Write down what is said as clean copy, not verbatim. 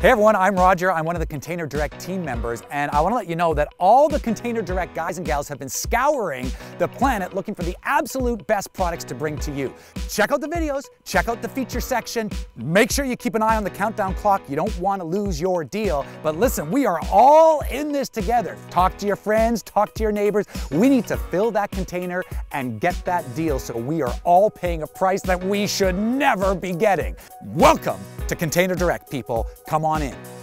Hey everyone, I'm Roger. I'm one of the Container Direct team members, and I want to let you know that all the Container Direct guys and gals have been scouring the planet looking for the absolute best products to bring to you. Check out the videos, check out the feature section, make sure you keep an eye on the countdown clock. You don't want to lose your deal. But listen, we are all in this together. Talk to your friends, talk to your neighbors. We need to fill that container and get that deal so we are all paying a price that we should never be getting. Welcome to Container Direct, people. Come on in.